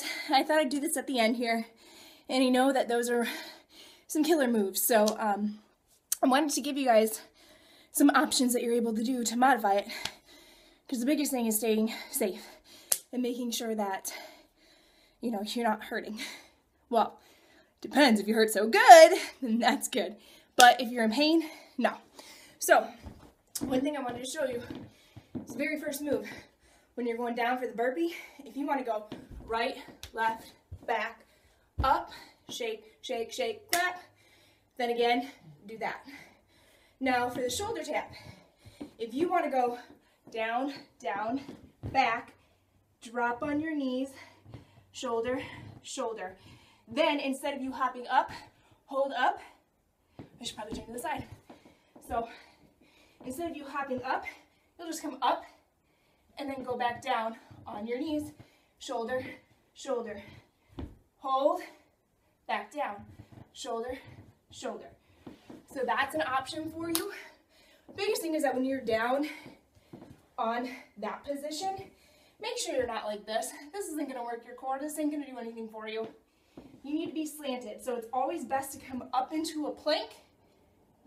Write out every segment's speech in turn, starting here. guys, I thought I'd do this at the end here, and I know that those are some killer moves, so I wanted to give you guys some options that you're able to do to modify it, because the biggest thing is staying safe and making sure that, you know, you're not hurting. Well, depends. If you hurt so good, then that's good. But if you're in pain, no. So, one thing I wanted to show you is the very first move. When you're going down for the burpee, if you want to go right, left, back, up, shake, shake, shake, clap, then again, do that. Now, for the shoulder tap, if you want to go down, down, back, drop on your knees, shoulder, shoulder. Then, instead of you hopping up, hold up. I should probably turn to the side. So, instead of you hopping up, you'll just come up and then go back down on your knees, shoulder, shoulder. Hold, back down, shoulder, shoulder. So that's an option for you. Biggest thing is that when you're down on that position, make sure you're not like this. This isn't gonna work your core, this ain't gonna do anything for you. You need to be slanted, so it's always best to come up into a plank,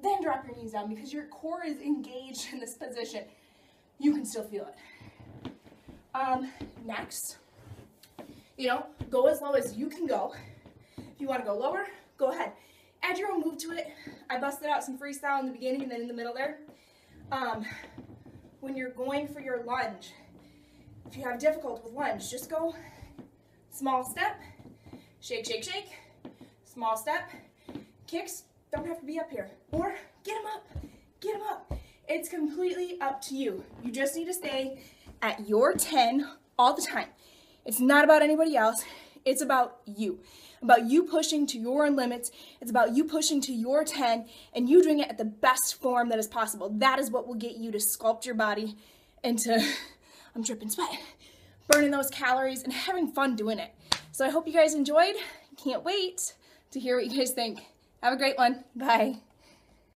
then drop your knees down, because your core is engaged in this position. You can still feel it. Next, you know, go as low as you can go. If you want to go lower, go ahead. Add your own move to it. I busted out some freestyle in the beginning and then in the middle there. When you're going for your lunge, if you have difficulty with lunge, just go small step, shake, shake, shake, small step. Kicks don't have to be up here. Or get them up, get them up. It's completely up to you. You just need to stay at your 10 all the time. It's not about anybody else. It's about you pushing to your limits. It's about you pushing to your 10 and you doing it at the best form that is possible. That is what will get you to sculpt your body into, I'm dripping sweat, burning those calories and having fun doing it. So I hope you guys enjoyed. Can't wait to hear what you guys think. Have a great one. Bye.